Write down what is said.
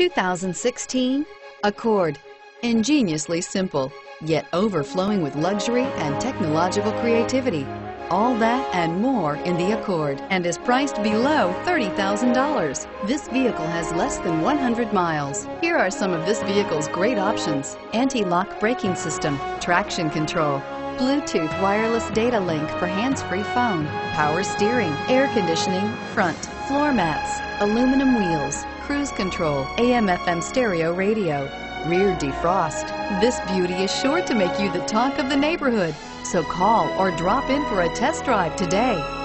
2016 Accord. Ingeniously simple, yet overflowing with luxury and technological creativity. All that and more in the Accord, and is priced below $30,000. This vehicle has less than 100 miles. Here are some of this vehicle's great options: anti-lock braking system, traction control, Bluetooth wireless data link for hands-free phone, power steering, air conditioning, front floor mats, aluminum wheels, cruise control, AM/FM stereo radio, rear defrost. This beauty is sure to make you the talk of the neighborhood, so call or drop in for a test drive today.